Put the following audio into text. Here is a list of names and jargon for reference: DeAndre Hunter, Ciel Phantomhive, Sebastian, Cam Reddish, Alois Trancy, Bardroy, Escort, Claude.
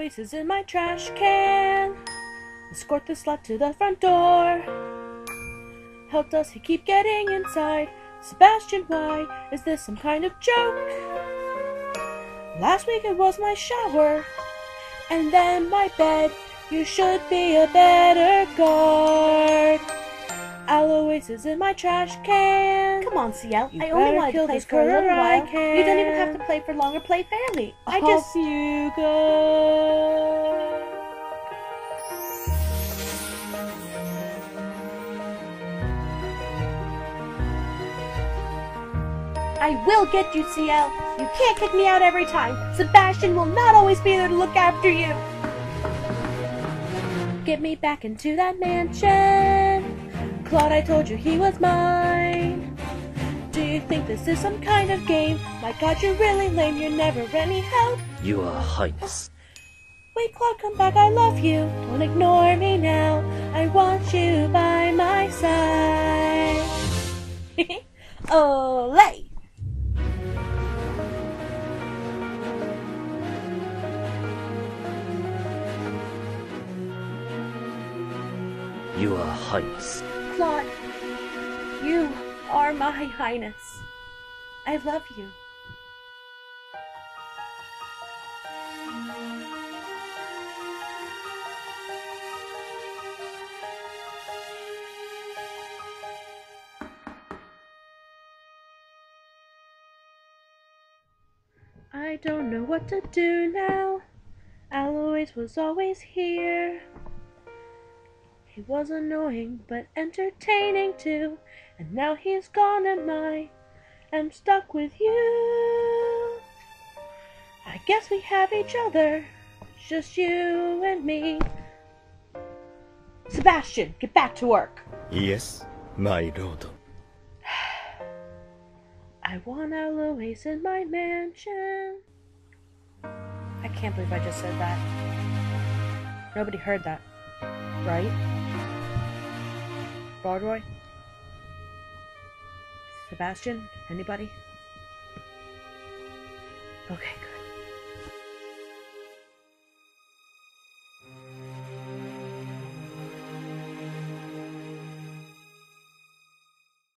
Alois is in my trash can. Escort the slut to the front door. Help does he keep getting inside? Sebastian, why? Is this some kind of joke? Last week it was my shower, and then my bed. You should be a better guard. Alois is in my trash can. Come on, Ciel. I only want to play for a little while. You don't even have to play for long or play fairly. I just you go. I will get you, Ciel. You can't kick me out every time. Sebastian will not always be there to look after you. Get me back into that mansion. Claude, I told you he was mine. Do you think this is some kind of game? My god, you're really lame, you're never any help. You are heights. Wait, Claude, come back, I love you. Don't ignore me now, I want you by my side. Olay! You are highness. Claude, you are my highness. I love you. I don't know what to do now. Alois was always here. He was annoying, but entertaining too, and now he's gone and I am stuck with you. I guess we have each other, just you and me. Sebastian, get back to work. Yes, my lord. I want Alois in my mansion. I can't believe I just said that. Nobody heard that, right? Bardroy? Sebastian? Anybody? Okay, good.